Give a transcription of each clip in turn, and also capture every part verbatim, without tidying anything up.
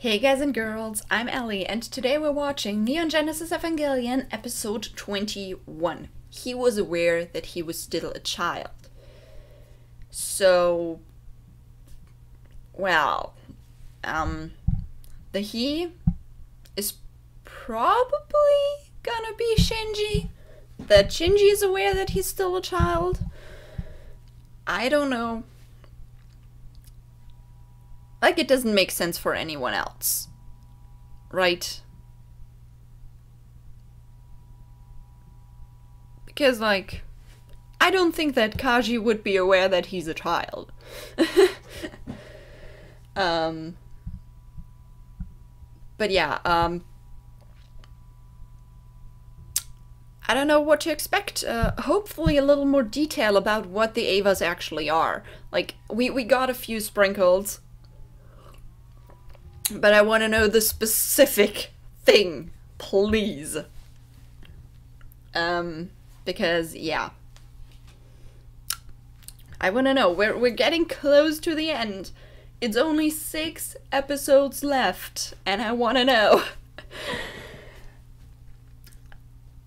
Hey guys and girls, I'm Ellie and today we're watching Neon Genesis Evangelion episode twenty-one. He was aware that he was still a child. So, well, um, the he is probably gonna be Shinji. That Shinji is aware that he's still a child. I don't know. Like, it doesn't make sense for anyone else, right? Because, like, I don't think that Kaji would be aware that he's a child. um, but yeah, um, I don't know what to expect. Uh, hopefully a little more detail about what the Evas actually are. Like, we, we got a few sprinkles. But I want to know the specific thing, please. Um, because, yeah. I want to know. We're, we're getting close to the end. It's only six episodes left, and I want to know.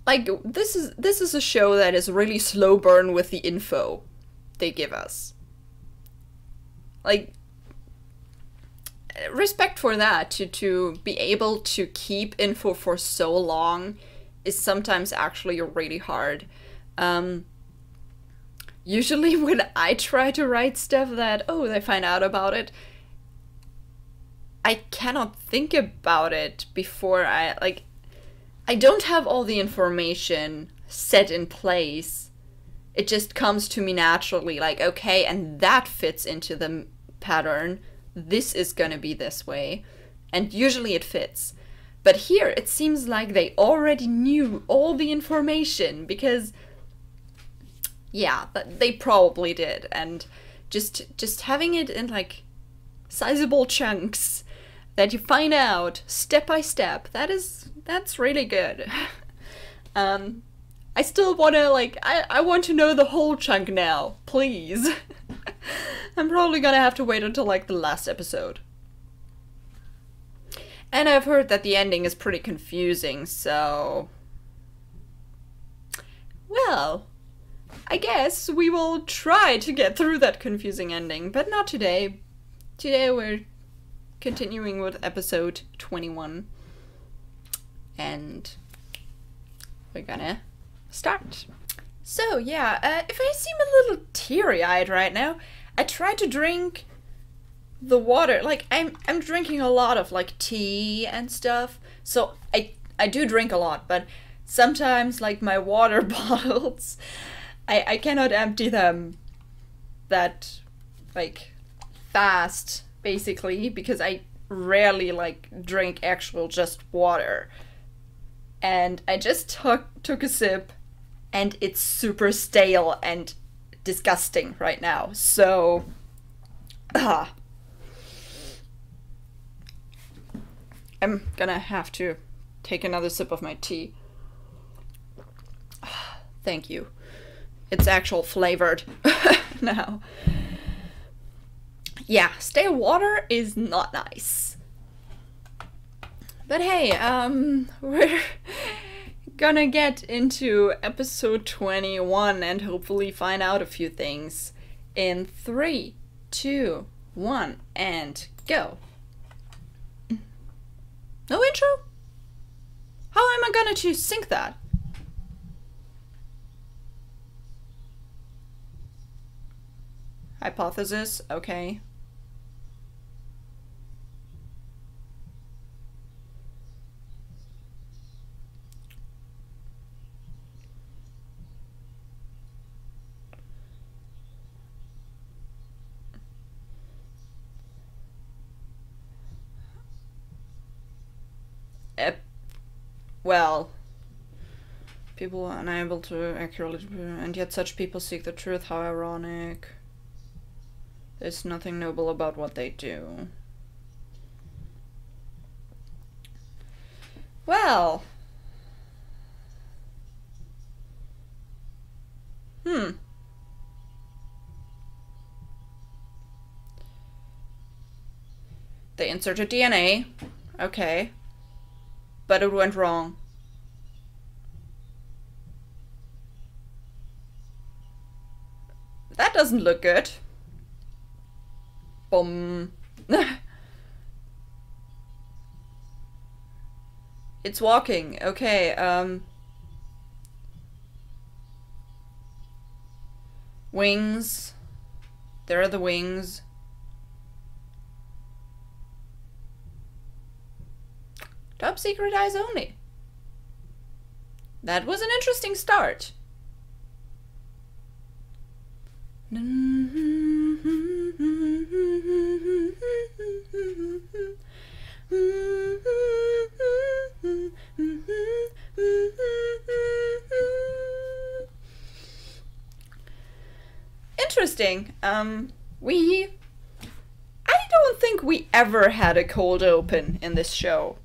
Like, this is, this is a show that is really slow burn with the info they give us. Like... Respect for that, to, to be able to keep info for so long is sometimes actually really hard. Um, usually when I try to write stuff that, oh, they find out about it, I cannot think about it before I, like, I don't have all the information set in place. It just comes to me naturally, like, okay, and that fits into the pattern. This is gonna be this way, and usually it fits. But here it seems like they already knew all the information, because yeah, they probably did, and just just having it in like sizable chunks that you find out step by step, that is that's really good. um I still wanna like I, I want to know the whole chunk now, please. I'm probably gonna have to wait until like the last episode. And I've heard that the ending is pretty confusing, so... Well, I guess we will try to get through that confusing ending, but not today. Today we're continuing with episode twenty-one. And we're gonna start. So yeah, uh, if I seem a little teary-eyed right now, I try to drink the water. Like, I'm I'm drinking a lot of like tea and stuff. So I I do drink a lot, but sometimes like my water bottles, I I cannot empty them that like fast basically, because I rarely like drink actual just water. And I just took took a sip and it's super stale and disgusting right now, so uh, I'm gonna have to take another sip of my tea. Uh, thank you. It's actual flavored now. Yeah, stale water is not nice. But hey, um, we're gonna get into episode twenty-one and hopefully find out a few things in three, two, one, and go. No intro? How am I gonna to sync that? Hypothesis, okay. Well, people are unable to accurately, and yet such people seek the truth. How ironic. There's nothing noble about what they do. Well. Hmm. They inserted D N A. Okay. But it went wrong. That doesn't look good. Boom. It's walking. Okay, um... wings. There are the wings. Top secret eyes only. That was an interesting start. Interesting. Um, we... I don't think we ever had a cold open in this show.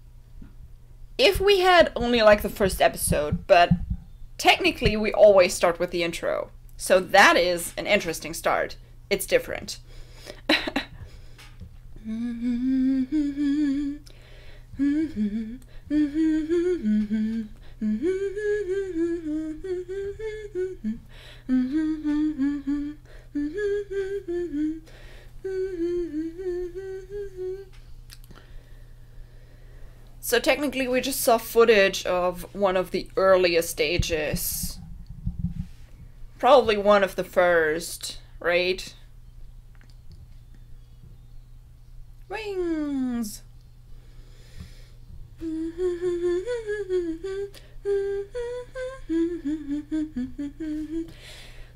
If we had, only like the first episode, but technically we always start with the intro. So that is an interesting start. It's different. So technically we just saw footage of one of the earlier stages. Probably one of the first, right? Wings!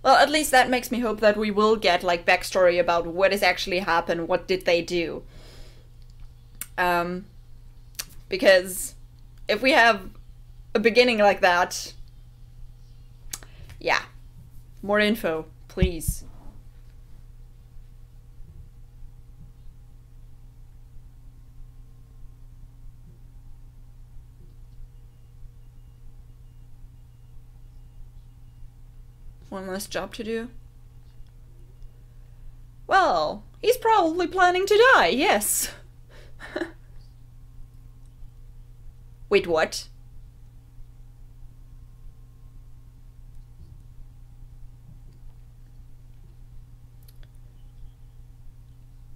Well, at least that makes me hope that we will get like backstory about what has actually happened, what did they do. Um... Because if we have a beginning like that, yeah, more info, please. One less job to do. Well, he's probably planning to die, yes. Wait, what?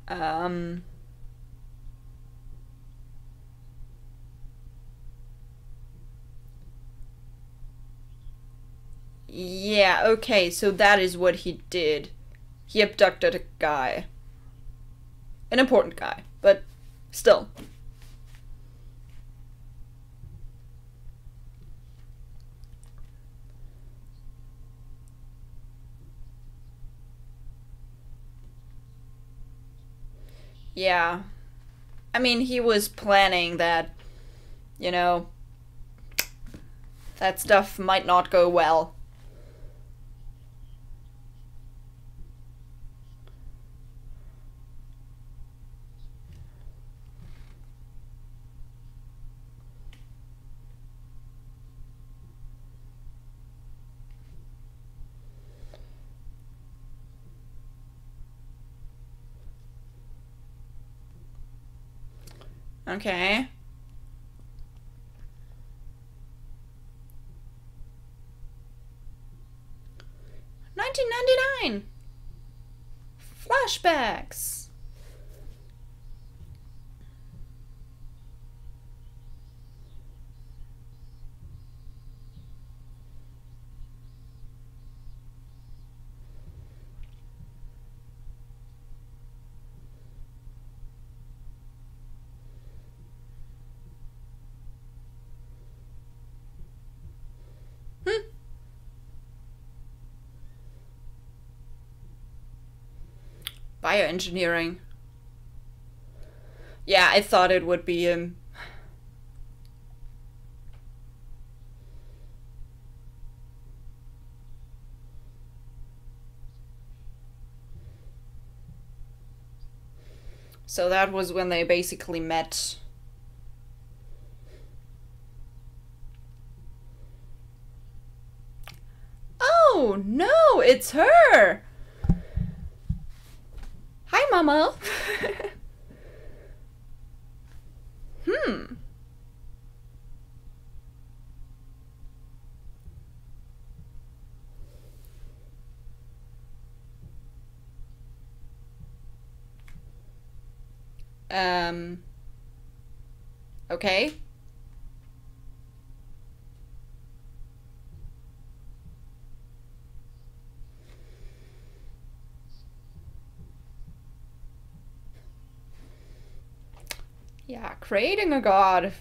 Um... Yeah, okay, so that is what he did. He abducted a guy. An important guy, but still. Yeah, I mean, he was planning that, you know, that stuff might not go well. Okay. nineteen ninety-nine! Flashbacks! Bioengineering. Yeah, I thought it would be him. So that was when they basically met. Oh, no, it's her! Hi, Mama. Hmm. Um. Okay. Yeah, creating a god,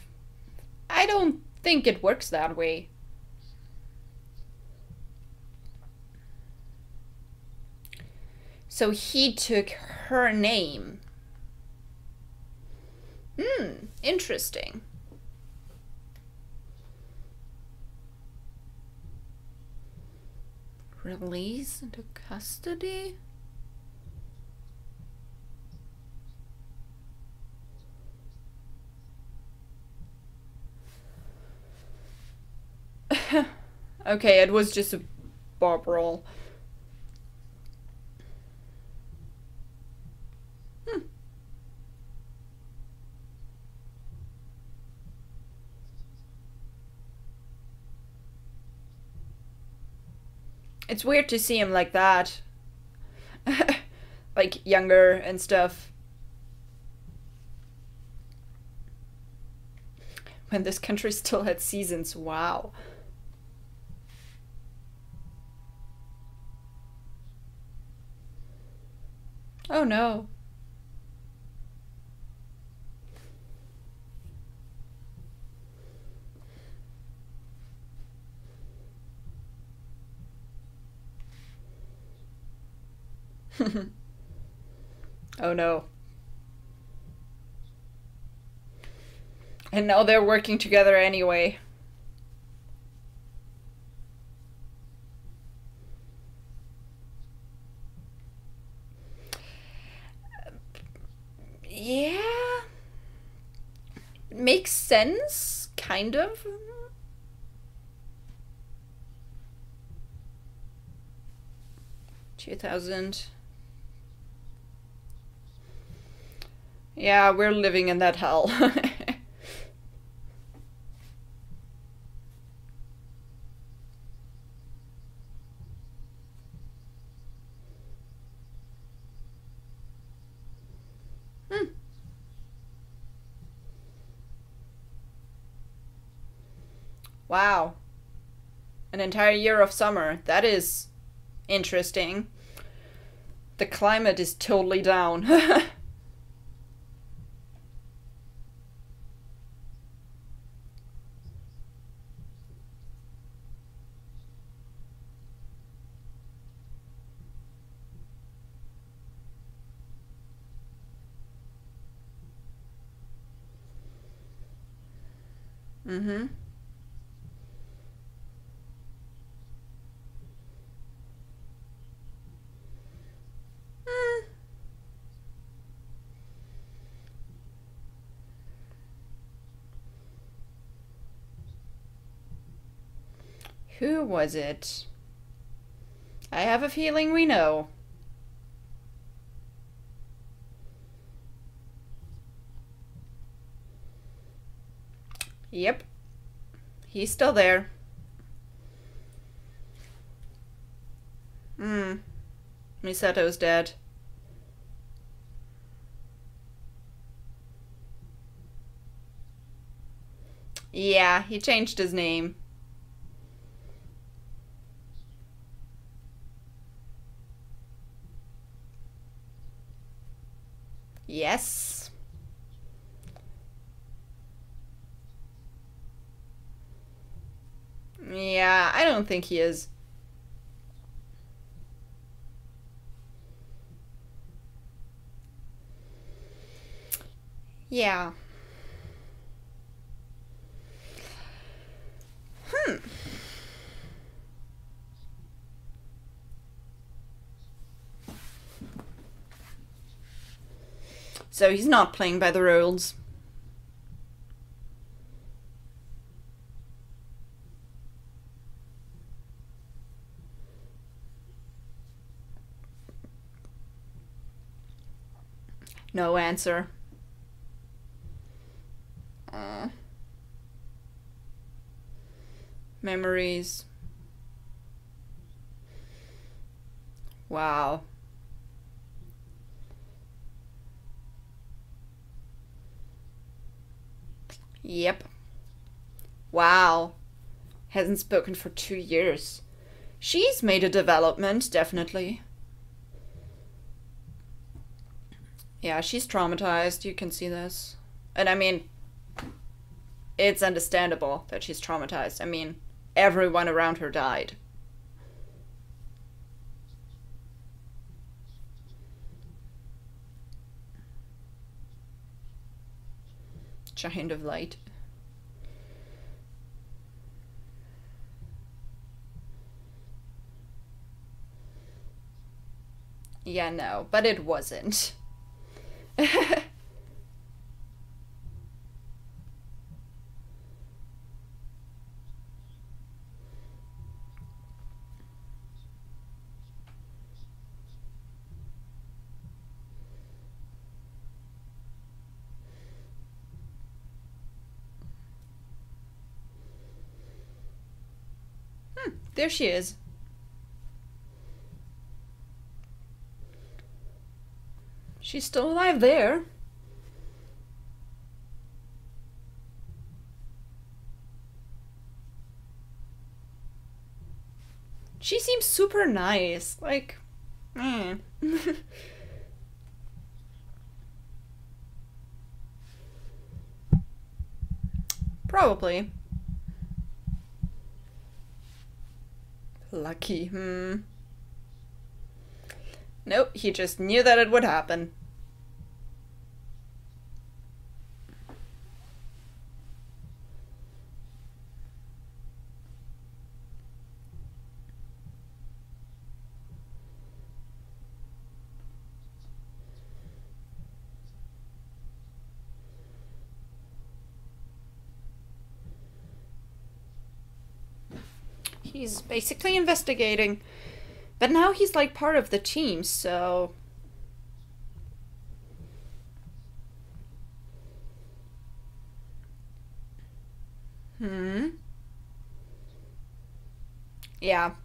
I don't think it works that way. So he took her name. Hmm, interesting. Release into custody? Okay, it was just a bob roll. Hmm. It's weird to see him like that. Like, younger and stuff. When this country still had seasons, wow. Oh no. Oh no. And now they're working together anyway. Yeah, makes sense, kind of. two thousand. Yeah, we're living in that hell. Wow, an entire year of summer. That is interesting. The climate is totally down. Mm-hmm. Who was it? I have a feeling we know. Yep. He's still there. Hmm. Misato's dead. Yeah, he changed his name. Yes. Yeah, I don't think he is. Yeah. Hmm. So he's not playing by the rules. No answer. memories. Wow. Yep. Wow. Hasn't spoken for two years. She's made a development, definitely. Yeah, she's traumatized, you can see this. And I mean, it's understandable that she's traumatized. I mean, everyone around her died. Giant of light. Yeah, no, but it wasn't. hmm, there she is. She's still alive there. She seems super nice, like, mm. Probably. Lucky, hmm. Nope, he just knew that it would happen. He's basically investigating, but now he's like part of the team, so... Hmm? Yeah.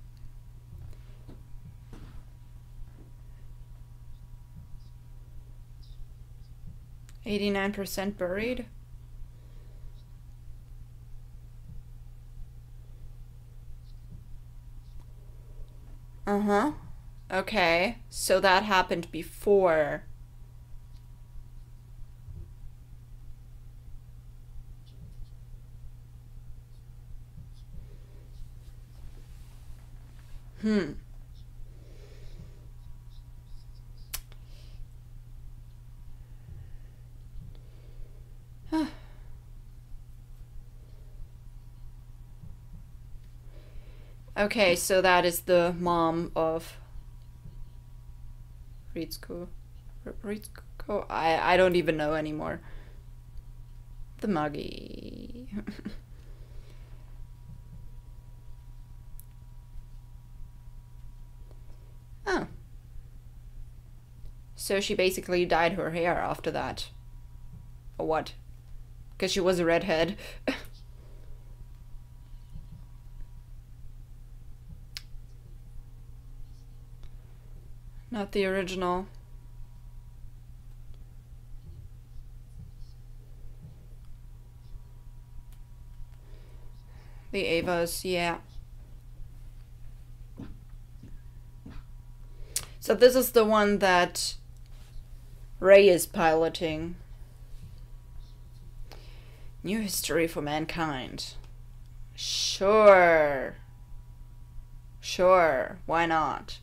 eighty-nine percent buried? Uh-huh. Okay. So that happened before. Hmm. Huh. Okay, so that is the mom of Ritsuko. Ritsuko? I, I don't even know anymore. The Magi. Oh. So she basically dyed her hair after that. Or what? Because she was a redhead. Not the original. The Evas, yeah. So this is the one that Rei is piloting. New history for mankind. Sure. Sure, why not?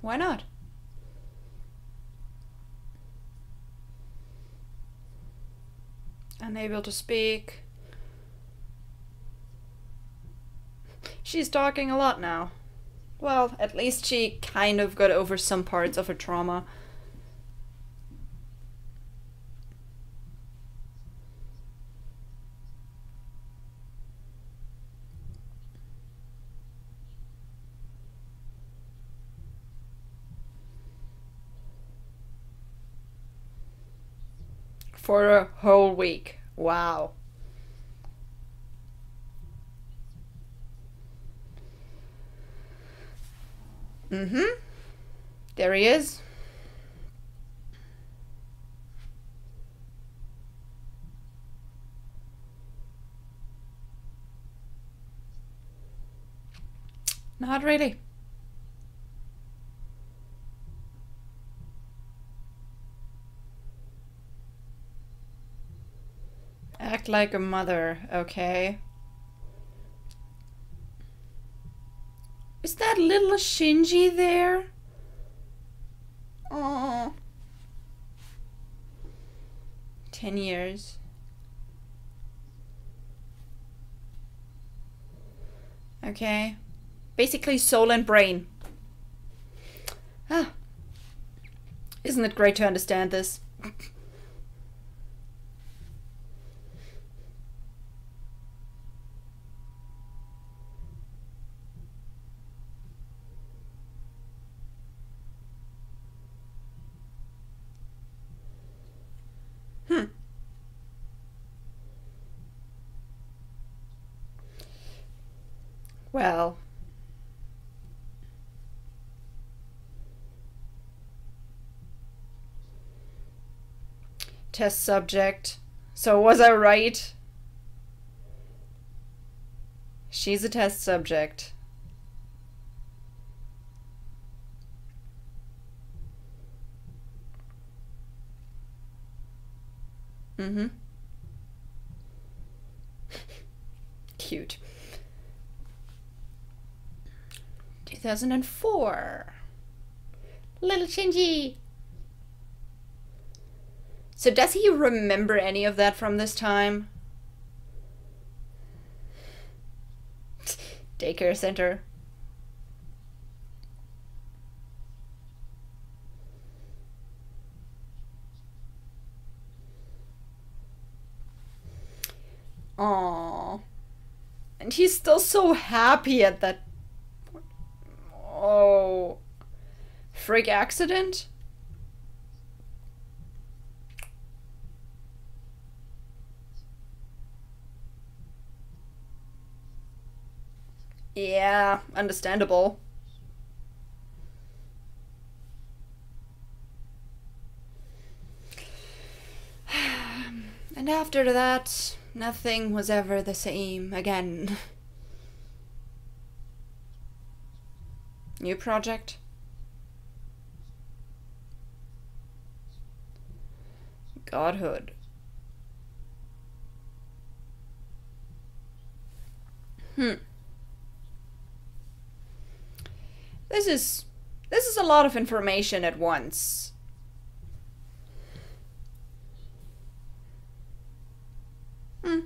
Why not? Unable to speak. She's talking a lot now. Well, at least she kind of got over some parts of her trauma. For a whole week. Wow. Mm-hmm. There he is. Not really. Act like a mother, okay? Is that little Shinji there? Oh. Ten years. Okay. Basically soul and brain. Ah. Isn't it great to understand this? Well, test subject. So was I right? She's a test subject. Mm-hmm. Cute. two thousand four. Little Shinji. So does he remember any of that from this time? Daycare center. Aww. And he's still so happy at that. Oh, freak accident? Yeah, understandable. And after that, nothing was ever the same again. New project. Godhood. Hmm. This is this is a lot of information at once. Hmm.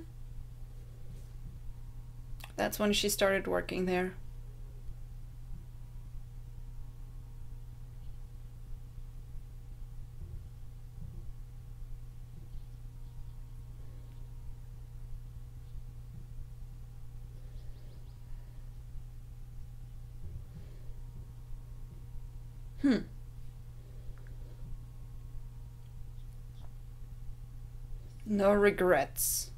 That's when she started working there. Hmm. No regrets.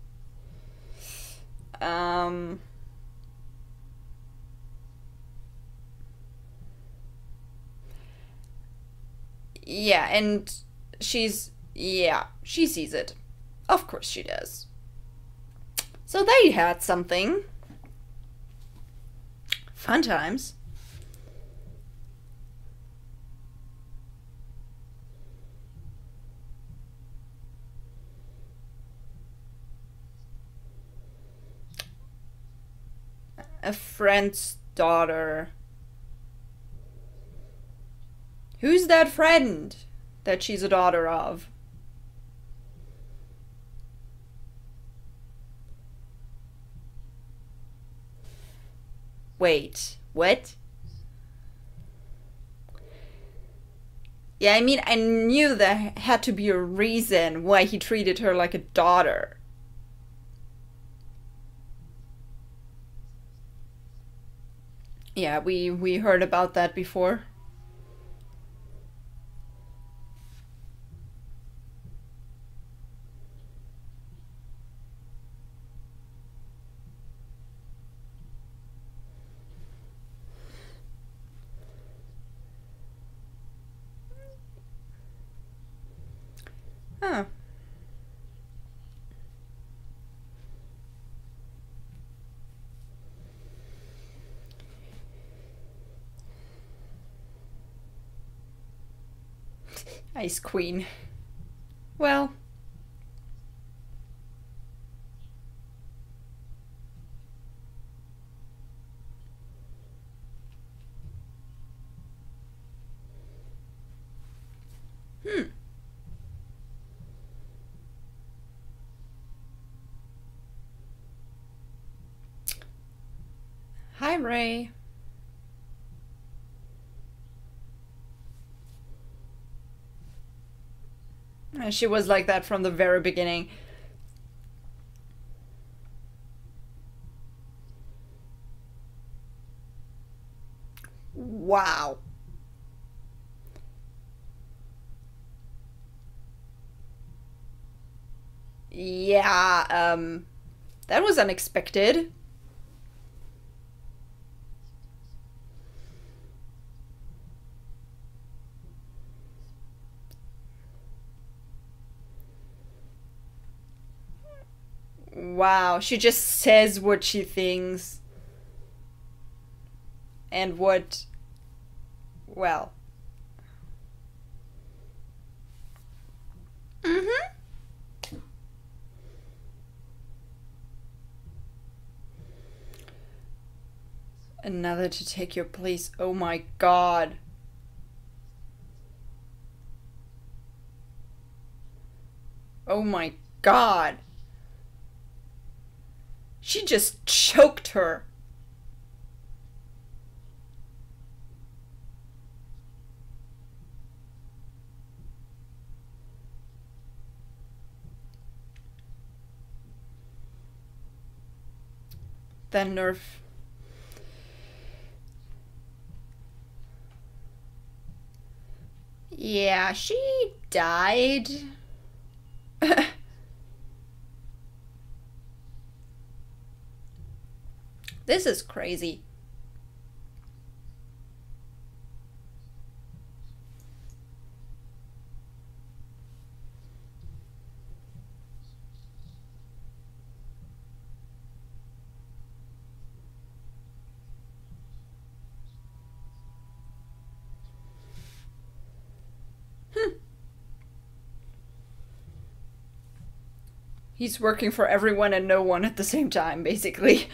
Um. Yeah, and she's, yeah, she sees it. Of course she does. So they had something. Fun times. A friend's daughter. Who's that friend that she's a daughter of? Wait, what? Yeah, I mean, I knew there had to be a reason why he treated her like a daughter. Yeah, we, we heard about that before. Huh. Ice Queen. Well. Hmm. Hi, Rei. She was like that from the very beginning. Wow. Yeah, um, that was unexpected. Wow, she just says what she thinks and what, well. Mm-hmm. Another to take your place. Oh my God. Oh my God. She just choked her. That nerve. Yeah, she died. This is crazy. Hmm. He's working for everyone and no one at the same time, basically.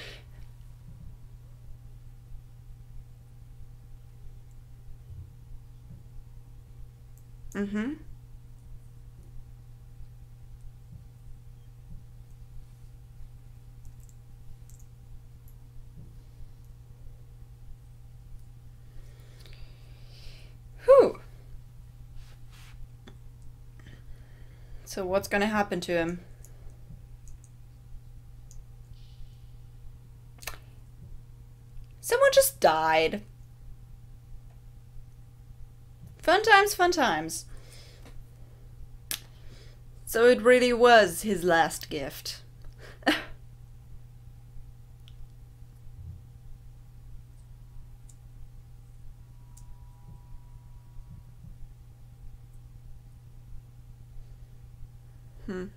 Mm-hmm. Whew. So what's gonna happen to him? Someone just died. Fun times, fun times. So it really was his last gift. Hmm.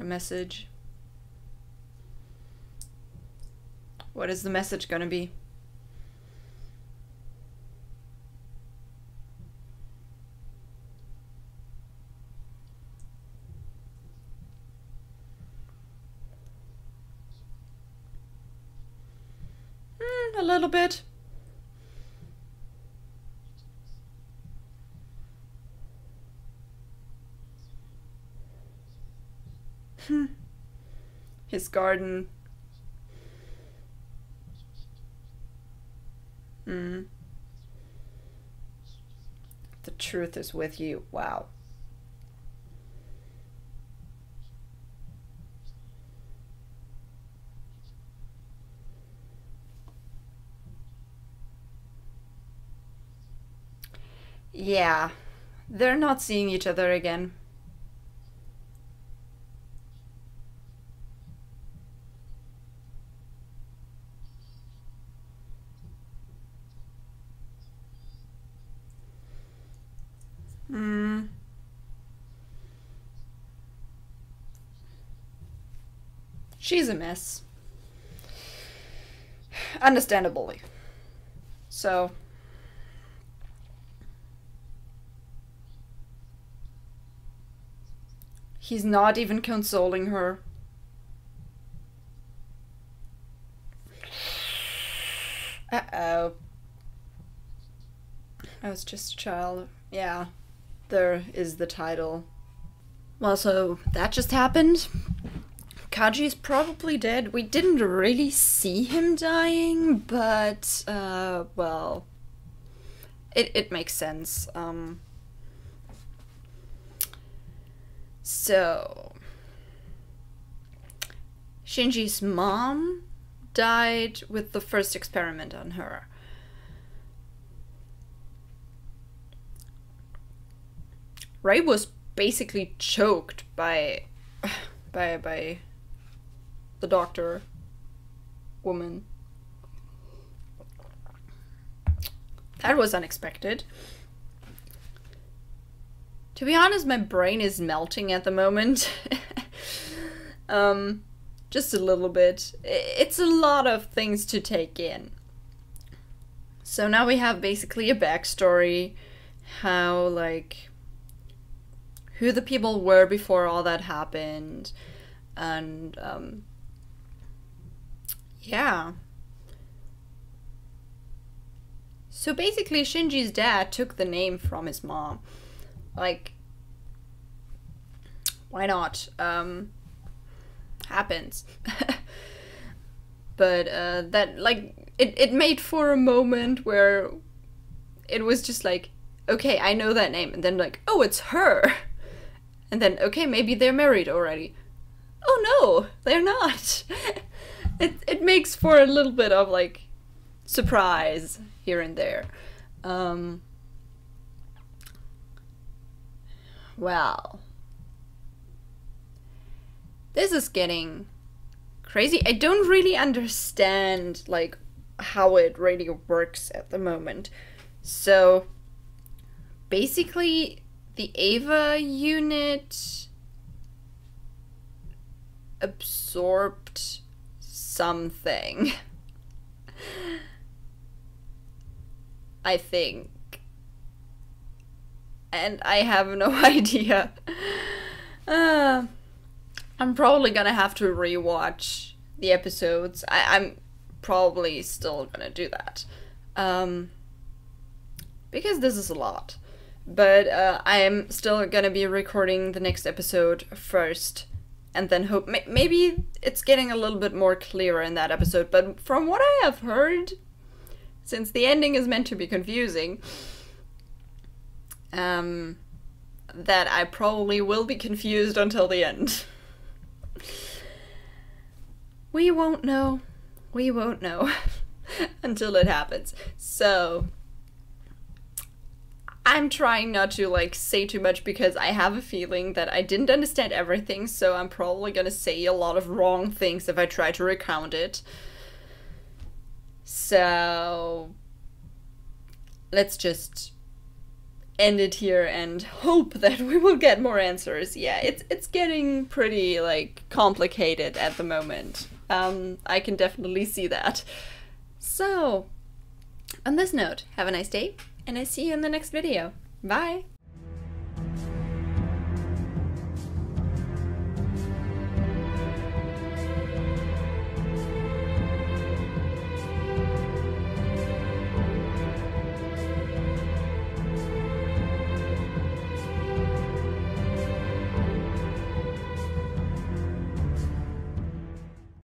A message. What is the message gonna be? Mm, a little bit. His garden. Mm. The truth is with you. Wow. Yeah, they're not seeing each other again. Mm. She's a mess. Understandably. So... he's not even consoling her. Uh-oh. I was just a child. Yeah. There is the title. Well, so that just happened. Kaji's probably dead. We didn't really see him dying, but, uh, well... It, it makes sense. Um... So, Shinji's mom died with the first experiment on her. Rei was basically choked by, by, by the doctor woman. That was unexpected. To be honest, my brain is melting at the moment. um, just a little bit. It's a lot of things to take in. So now we have basically a backstory, how, like, who the people were before all that happened, and, um, yeah. So basically, Shinji's dad took the name from his mom. Like, why not? Um, happens. But uh, that, like, it, it made for a moment where it was just like, okay, I know that name. And then like, oh, it's her. And then, okay, maybe they're married already. Oh, no, they're not. it, it makes for a little bit of, like, surprise here and there. Um... Well, this is getting crazy. I don't really understand, like, how it really works at the moment. So, basically, the Eva unit absorbed something. I think. And I have no idea. Uh, I'm probably gonna have to rewatch the episodes. I I'm probably still gonna do that. Um, because this is a lot. But uh, I am still gonna be recording the next episode first. And then hope... Ma maybe it's getting a little bit more clearer in that episode. But from what I have heard, since the ending is meant to be confusing... Um, that I probably will be confused until the end. We won't know. We won't know until it happens. So, I'm trying not to, like, say too much because I have a feeling that I didn't understand everything, so I'm probably gonna say a lot of wrong things if I try to recount it. So, let's just... end it here and hope that we will get more answers. Yeah, it's it's getting pretty, like, complicated at the moment. Um, I can definitely see that. So, on this note, have a nice day, and I see you in the next video. Bye!